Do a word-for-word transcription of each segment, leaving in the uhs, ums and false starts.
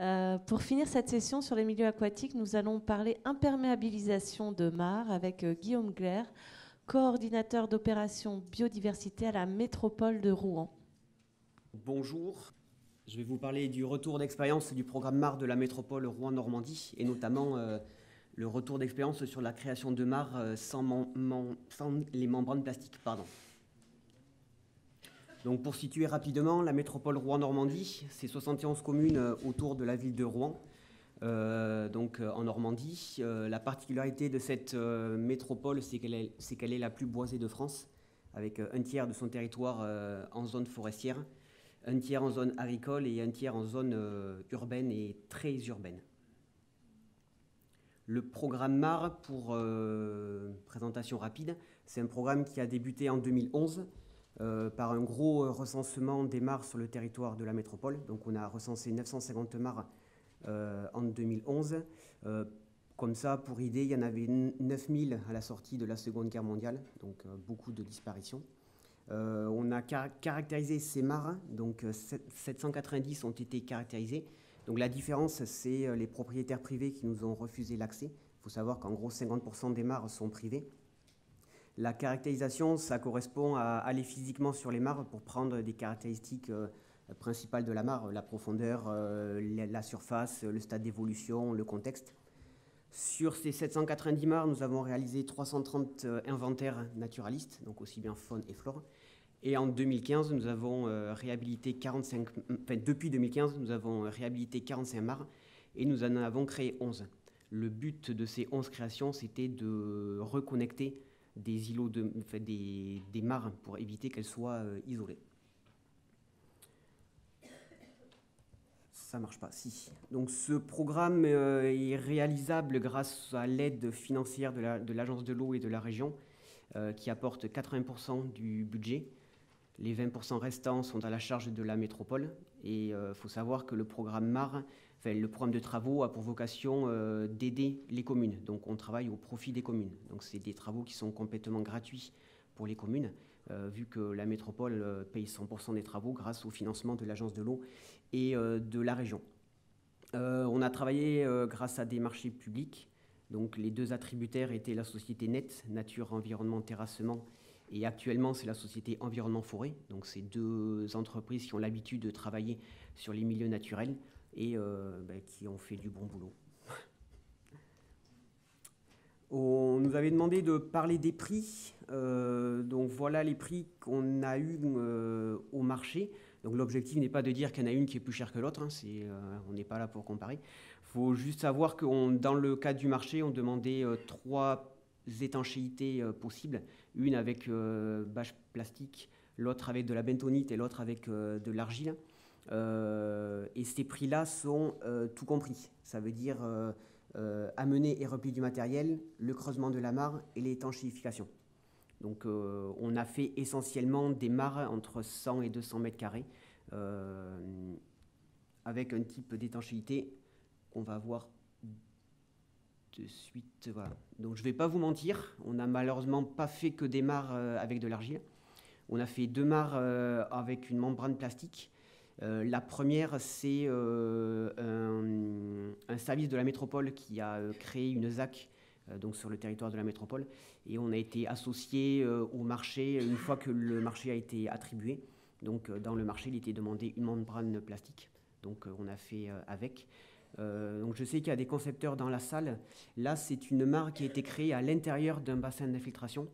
Euh, pour finir cette session sur les milieux aquatiques, nous allons parler imperméabilisation de mares avec euh, Guillaume Glère, coordinateur d'opérations biodiversité à la métropole de Rouen. Bonjour, je vais vous parler du retour d'expérience du programme mares de la métropole Rouen-Normandie et notamment euh, le retour d'expérience sur la création de mares euh, sans, sans les membranes plastiques. Pardon. Donc pour situer rapidement, la métropole Rouen-Normandie, c'est soixante et onze communes autour de la ville de Rouen, euh, donc en Normandie. Euh, la particularité de cette euh, métropole, c'est qu'elle est, qu'elle est la plus boisée de France, avec un tiers de son territoire euh, en zone forestière, un tiers en zone agricole et un tiers en zone euh, urbaine et très urbaine. Le programme mares, pour euh, présentation rapide, c'est un programme qui a débuté en deux mille onze, Euh, par un gros recensement des mares sur le territoire de la métropole. Donc on a recensé neuf cent cinquante mares euh, en deux mille onze. Euh, comme ça, pour idée, il y en avait neuf mille à la sortie de la Seconde Guerre mondiale, donc euh, beaucoup de disparitions. Euh, on a car caractérisé ces mares, donc sept cent quatre-vingt-dix ont été caractérisées. Donc la différence, c'est les propriétaires privés qui nous ont refusé l'accès. Il faut savoir qu'en gros, cinquante pour cent des mares sont privées. La caractérisation, ça correspond à aller physiquement sur les mares pour prendre des caractéristiques euh, principales de la mare, la profondeur, euh, la surface, le stade d'évolution, le contexte. Sur ces sept cent quatre-vingt-dix mares, nous avons réalisé trois cent trente euh, inventaires naturalistes, donc aussi bien faune et flore. Et en deux mille quinze, nous avons euh, réhabilité quarante-cinq... Enfin, depuis deux mille quinze, nous avons réhabilité quarante-cinq mares et nous en avons créé onze. Le but de ces onze créations, c'était de reconnecter des îlots de, enfin des, des mares pour éviter qu'elles soient euh, isolées. Ça marche pas, si. Donc ce programme euh, est réalisable grâce à l'aide financière de l'Agence de l'eau et de la région, euh, qui apporte quatre-vingts pour cent du budget. Les vingt pour cent restants sont à la charge de la métropole. Et il euh, faut savoir que le programme mares, enfin, le programme de travaux a pour vocation euh, d'aider les communes. Donc on travaille au profit des communes. Donc c'est des travaux qui sont complètement gratuits pour les communes, euh, vu que la métropole euh, paye cent pour cent des travaux grâce au financement de l'Agence de l'eau et euh, de la région. Euh, on a travaillé euh, grâce à des marchés publics. Donc les deux attributaires étaient la société N E T, Nature Environnement Terrassement, et actuellement, c'est la société Environnement Forêt. Donc, c'est deux entreprises qui ont l'habitude de travailler sur les milieux naturels et euh, bah, qui ont fait du bon boulot. On nous avait demandé de parler des prix. Euh, donc, voilà les prix qu'on a eus euh, au marché. Donc, l'objectif n'est pas de dire qu'il y en a une qui est plus chère que l'autre. Hein, euh, on n'est pas là pour comparer. Il faut juste savoir que on, dans le cas du marché, on demandait euh, trois étanchéités euh, possibles, une avec euh, bâche plastique, l'autre avec de la bentonite et l'autre avec euh, de l'argile. Euh, et ces prix-là sont euh, tout compris. Ça veut dire euh, euh, amener et repli du matériel, le creusement de la mare et l'étanchéification. Donc euh, on a fait essentiellement des mares entre cent et deux cents mètres carrés euh, avec un type d'étanchéité qu'on va voir de suite, voilà. Donc je ne vais pas vous mentir, on n'a malheureusement pas fait que des mares euh, avec de l'argile. On a fait deux mares euh, avec une membrane plastique. Euh, la première, c'est euh, un, un service de la métropole qui a euh, créé une ZAC euh, donc sur le territoire de la métropole. Et on a été associé euh, au marché une fois que le marché a été attribué. Donc euh, dans le marché, il était demandé une membrane plastique. Donc euh, on a fait euh, avec. Euh, donc je sais qu'il y a des concepteurs dans la salle. Là, c'est une mare qui a été créée à l'intérieur d'un bassin d'infiltration.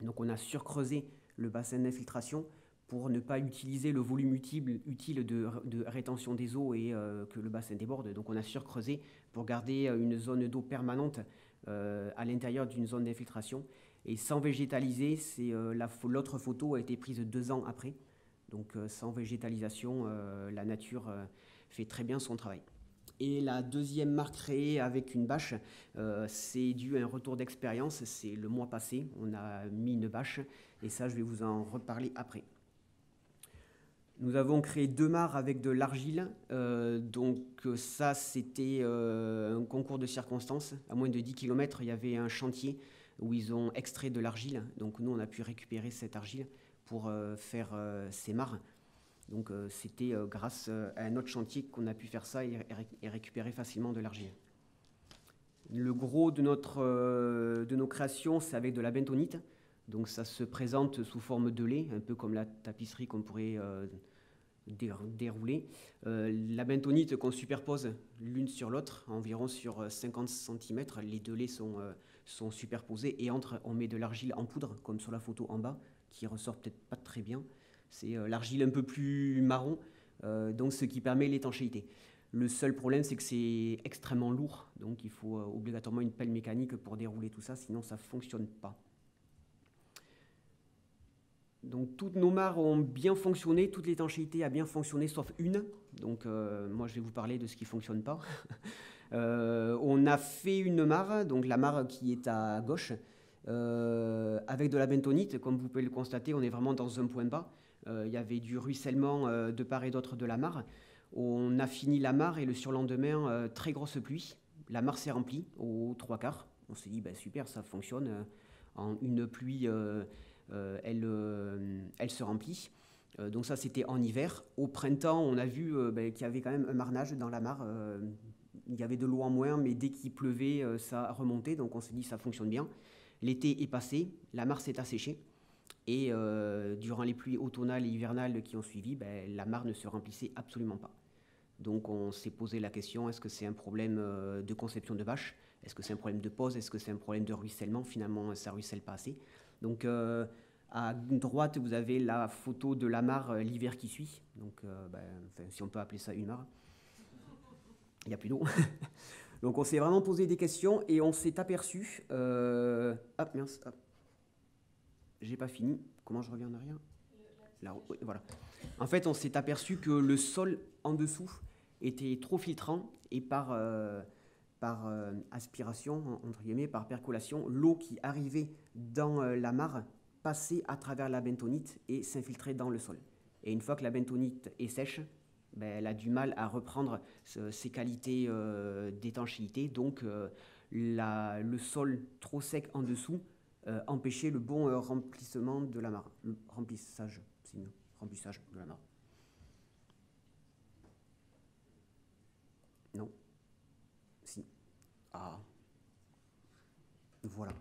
Donc on a surcreusé le bassin d'infiltration pour ne pas utiliser le volume utile de, de rétention des eaux et euh, que le bassin déborde. Donc on a surcreusé pour garder une zone d'eau permanente euh, à l'intérieur d'une zone d'infiltration. Et sans végétaliser, c'est, euh, la, l'autre photo a été prise deux ans après. Donc euh, sans végétalisation, euh, la nature euh, fait très bien son travail. Et la deuxième mare créée avec une bâche, euh, c'est dû à un retour d'expérience. C'est le mois passé, on a mis une bâche. Et ça, je vais vous en reparler après. Nous avons créé deux mares avec de l'argile. Euh, donc ça, c'était euh, un concours de circonstances. À moins de dix kilomètres, il y avait un chantier où ils ont extrait de l'argile. Donc nous, on a pu récupérer cette argile pour euh, faire euh, ces mares. Donc euh, c'était euh, grâce à un autre chantier qu'on a pu faire ça et, et récupérer facilement de l'argile. Le gros de, notre, euh, de nos créations, c'est avec de la bentonite. Donc ça se présente sous forme de lait, un peu comme la tapisserie qu'on pourrait euh, dérouler. Euh, la bentonite qu'on superpose l'une sur l'autre, environ sur cinquante centimètres, les deux laits sont, euh, sont superposés et entre, on met de l'argile en poudre, comme sur la photo en bas, qui ressort peut-être pas très bien. C'est euh, l'argile un peu plus marron, euh, donc ce qui permet l'étanchéité. Le seul problème, c'est que c'est extrêmement lourd, donc il faut euh, obligatoirement une pelle mécanique pour dérouler tout ça, sinon ça ne fonctionne pas. Donc toutes nos mares ont bien fonctionné, toute l'étanchéité a bien fonctionné, sauf une. Donc euh, moi, je vais vous parler de ce qui ne fonctionne pas. euh, on a fait une mare, donc la mare qui est à gauche, euh, avec de la bentonite. Comme vous pouvez le constater, on est vraiment dans un point bas. Euh, il y avait du ruissellement euh, de part et d'autre de la mare. On a fini la mare et le surlendemain, euh, très grosse pluie. La mare s'est remplie aux trois quarts. On s'est dit, bah, super, ça fonctionne. Euh, en une pluie, euh, euh, elle, euh, elle se remplit. Euh, donc ça, c'était en hiver. Au printemps, on a vu euh, bah, qu'il y avait quand même un marnage dans la mare. Euh, il y avait de l'eau en moins, mais dès qu'il pleuvait, euh, ça remontait. Donc on s'est dit, ça fonctionne bien. L'été est passé, la mare s'est asséchée. Et euh, durant les pluies automnales et hivernales qui ont suivi, ben, la mare ne se remplissait absolument pas. Donc on s'est posé la question, est-ce que c'est un problème euh, de conception de bâche? Est-ce que c'est un problème de pose? Est-ce que c'est un problème de ruissellement? Finalement, ça ne ruisselle pas assez. Donc euh, à droite, vous avez la photo de la mare euh, l'hiver qui suit. Donc euh, ben, enfin, si on peut appeler ça une mare, il n'y a plus d'eau. Donc on s'est vraiment posé des questions et on s'est aperçu... Euh, hop, mince, hop. J'ai pas fini. Comment je reviens en arrière? Là, oui, voilà. En fait, on s'est aperçu que le sol en dessous était trop filtrant et par, euh, par euh, aspiration, entre guillemets, par percolation, l'eau qui arrivait dans euh, la mare passait à travers la bentonite et s'infiltrait dans le sol. Et une fois que la bentonite est sèche, ben, elle a du mal à reprendre ce, ses qualités euh, d'étanchéité. Donc, euh, la, le sol trop sec en dessous Euh, empêcher le bon euh, remplissement de la mare. Le remplissage, c'est mieux. Remplissage de la mare. Non. Si. Ah. Voilà.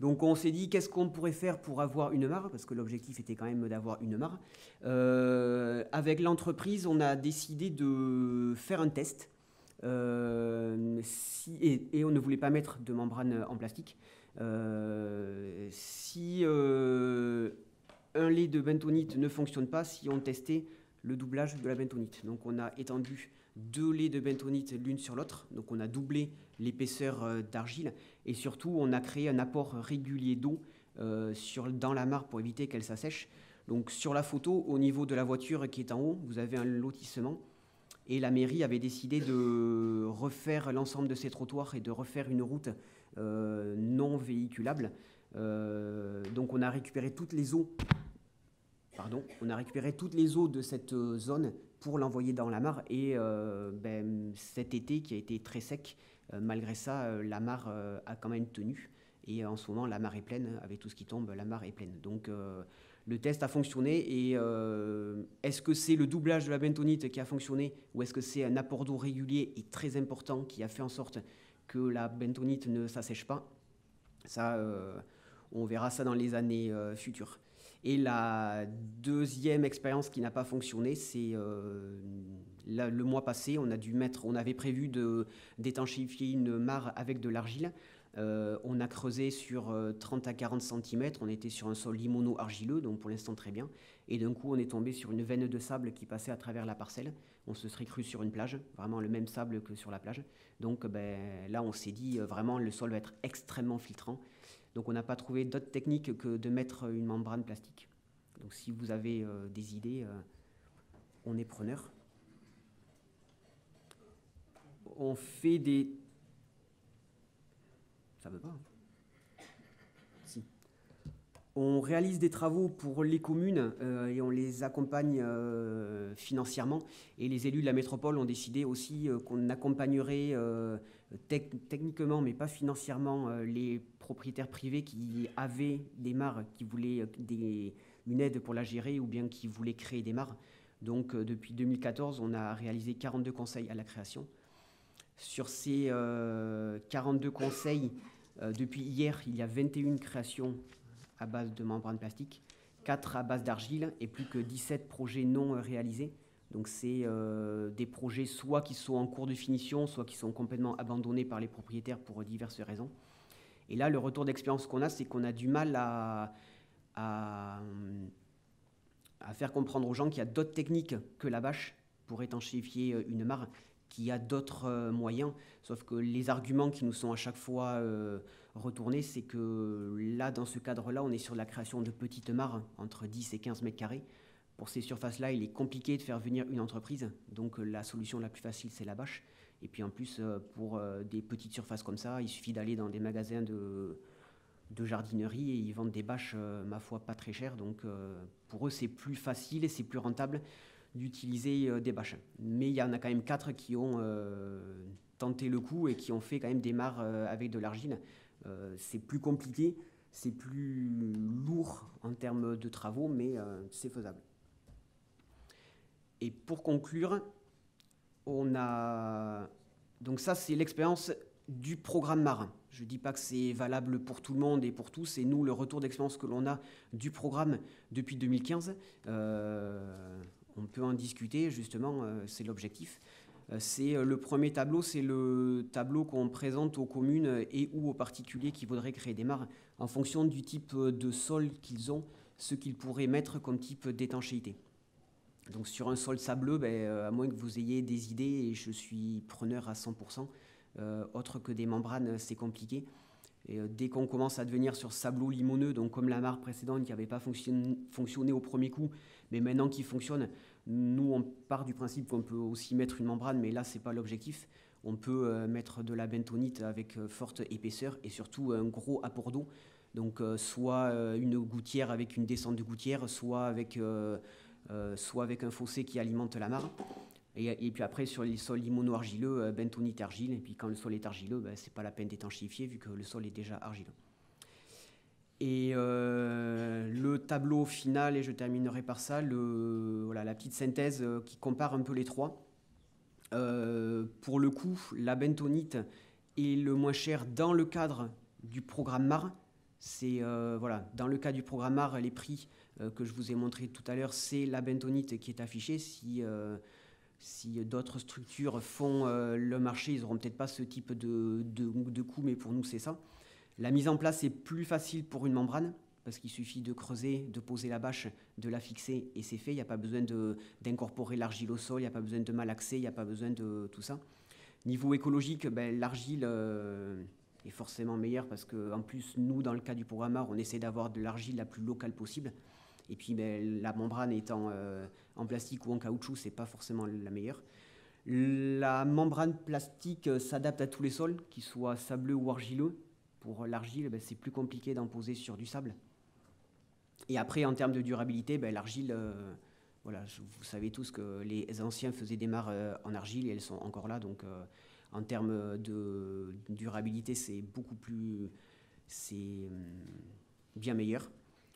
Donc on s'est dit, qu'est-ce qu'on pourrait faire pour avoir une mare? Parce que l'objectif était quand même d'avoir une mare. Euh, avec l'entreprise, on a décidé de faire un test. Euh, si, et, et on ne voulait pas mettre de membrane en plastique. Euh, si euh, un lait de bentonite ne fonctionne pas, si on testait le doublage de la bentonite. Donc on a étendu deux laits de bentonite l'une sur l'autre, donc on a doublé l'épaisseur d'argile et surtout on a créé un apport régulier d'eau euh, dans la mare pour éviter qu'elle s'assèche. Donc sur la photo, au niveau de la voiture qui est en haut, vous avez un lotissement et la mairie avait décidé de refaire l'ensemble de ces trottoirs et de refaire une route Euh, non véhiculable. Euh, donc on a récupéré toutes les eaux pardon, on a récupéré toutes les eaux de cette zone pour l'envoyer dans la mare et euh, ben, cet été qui a été très sec, euh, malgré ça euh, la mare euh, a quand même tenu et en ce moment la mare est pleine, avec tout ce qui tombe la mare est pleine. Donc euh, le test a fonctionné et euh, est-ce que c'est le doublage de la bentonite qui a fonctionné ou est-ce que c'est un apport d'eau régulier et très important qui a fait en sorte que la bentonite ne s'assèche pas, ça, euh, on verra ça dans les années euh, futures. Et la deuxième expérience qui n'a pas fonctionné, c'est euh, le mois passé, on a dû mettre, on avait prévu d'étanchéifier une mare avec de l'argile. Euh, on a creusé sur euh, trente à quarante centimètres, on était sur un sol limono-argileux, donc pour l'instant très bien, et d'un coup on est tombé sur une veine de sable qui passait à travers la parcelle, on se serait cru sur une plage, vraiment le même sable que sur la plage, donc ben, là on s'est dit euh, vraiment le sol va être extrêmement filtrant, donc on n'a pas trouvé d'autre technique que de mettre une membrane plastique, donc si vous avez euh, des idées, euh, on est preneur. On fait des... Ça veut pas, hein. Si. On réalise des travaux pour les communes euh, et on les accompagne euh, financièrement. Et les élus de la métropole ont décidé aussi euh, qu'on accompagnerait euh, te techniquement, mais pas financièrement, euh, les propriétaires privés qui avaient des mares, qui voulaient des, une aide pour la gérer ou bien qui voulaient créer des mares. Donc, euh, depuis deux mille quatorze, on a réalisé quarante-deux conseils à la création. Sur ces euh, quarante-deux conseils, euh, depuis hier, il y a vingt et une créations à base de membranes plastiques, quatre à base d'argile et plus que dix-sept projets non réalisés. Donc, c'est euh, des projets soit qui sont en cours de finition, soit qui sont complètement abandonnés par les propriétaires pour diverses raisons. Et là, le retour d'expérience qu'on a, c'est qu'on a du mal à, à, à faire comprendre aux gens qu'il y a d'autres techniques que la bâche pour étanchéifier une mare, qu'il y a d'autres moyens. Sauf que les arguments qui nous sont à chaque fois euh, retournés, c'est que là, dans ce cadre-là, on est sur la création de petites mares entre dix et quinze mètres carrés. Pour ces surfaces-là, il est compliqué de faire venir une entreprise. Donc, la solution la plus facile, c'est la bâche. Et puis, en plus, pour des petites surfaces comme ça, il suffit d'aller dans des magasins de, de jardinerie et ils vendent des bâches, ma foi, pas très chères. Donc, pour eux, c'est plus facile et c'est plus rentable d'utiliser des bâches. Mais il y en a quand même quatre qui ont euh, tenté le coup et qui ont fait quand même des mares avec de l'argile. Euh, c'est plus compliqué, c'est plus lourd en termes de travaux, mais euh, c'est faisable. Et pour conclure, on a... Donc ça, c'est l'expérience du programme marin. Je ne dis pas que c'est valable pour tout le monde et pour tous. Et nous, le retour d'expérience que l'on a du programme depuis deux mille quinze, euh, on peut en discuter, justement, euh, c'est l'objectif. Euh, c'est le premier tableau, c'est le tableau qu'on présente aux communes et ou aux particuliers qui voudraient créer des mares en fonction du type de sol qu'ils ont, ce qu'ils pourraient mettre comme type d'étanchéité. Donc sur un sol sableux, ben, à moins que vous ayez des idées, et je suis preneur à cent pour cent, euh, autre que des membranes, c'est compliqué. Et euh, dès qu'on commence à devenir sur sableau limoneux, donc comme la mare précédente qui n'avait pas fonctionné, fonctionné au premier coup, mais maintenant qui fonctionne, nous on part du principe qu'on peut aussi mettre une membrane, mais là c'est pas l'objectif. On peut euh, mettre de la bentonite avec euh, forte épaisseur et surtout un gros apport d'eau. Donc euh, soit euh, une gouttière avec une descente de gouttière, soit avec... Euh, Euh, soit avec un fossé qui alimente la mare. Et, et puis après, sur les sols limono-argileux, euh, bentonite argile. Et puis quand le sol est argileux, ben, c'est pas la peine d'étanchéifier vu que le sol est déjà argileux. Et euh, le tableau final, et je terminerai par ça, le, voilà, la petite synthèse euh, qui compare un peu les trois. Euh, pour le coup, la bentonite est le moins cher dans le cadre du programme mare. C'est, euh, voilà, dans le cas du programme mare, les prix que je vous ai montré tout à l'heure, c'est la bentonite qui est affichée. Si, euh, si d'autres structures font euh, le marché, ils n'auront peut-être pas ce type de, de, de coût, mais pour nous, c'est ça. La mise en place est plus facile pour une membrane, parce qu'il suffit de creuser, de poser la bâche, de la fixer, et c'est fait. Il n'y a pas besoin d'incorporer l'argile au sol, il n'y a pas besoin de malaxer, il n'y a pas besoin de tout ça. Niveau écologique, ben, l'argile... Euh, est forcément meilleur parce que, en plus, nous, dans le cas du programme mare, on essaie d'avoir de l'argile la plus locale possible. Et puis, ben, la membrane étant euh, en plastique ou en caoutchouc, c'est pas forcément la meilleure. La membrane plastique euh, s'adapte à tous les sols, qu'ils soient sableux ou argileux. Pour l'argile, ben, c'est plus compliqué d'en poser sur du sable. Et après, en termes de durabilité, ben, l'argile, euh, voilà, je, vous savez tous que les anciens faisaient des mares euh, en argile et elles sont encore là, donc... Euh, En termes de durabilité, c'est beaucoup plus, c'est bien meilleur.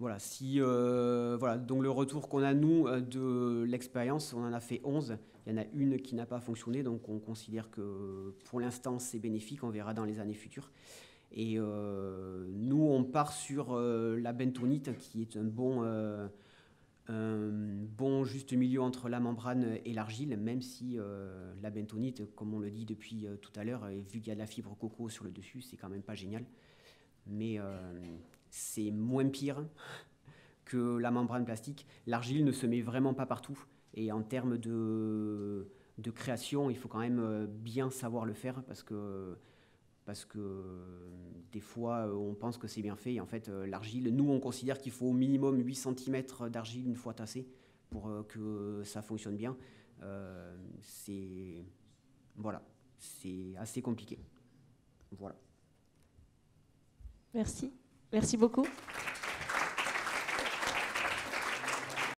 Voilà, si, euh, voilà, donc le retour qu'on a, nous, de l'expérience, on en a fait onze. Il y en a une qui n'a pas fonctionné, donc on considère que pour l'instant, c'est bénéfique. On verra dans les années futures. Et euh, nous, on part sur euh, la bentonite, qui est un bon... Euh, un bon juste milieu entre la membrane et l'argile, même si euh, la bentonite, comme on le dit depuis euh, tout à l'heure, euh, vu qu'il y a de la fibre coco sur le dessus, c'est quand même pas génial. Mais euh, c'est moins pire que la membrane plastique. L'argile ne se met vraiment pas partout. Et en termes de, de création, il faut quand même bien savoir le faire parce que... Parce que des fois, on pense que c'est bien fait. Et en fait, l'argile, nous, on considère qu'il faut au minimum huit centimètres d'argile une fois tassée pour que ça fonctionne bien. Euh, c'est voilà, c'est assez compliqué. Voilà. Merci. Merci beaucoup.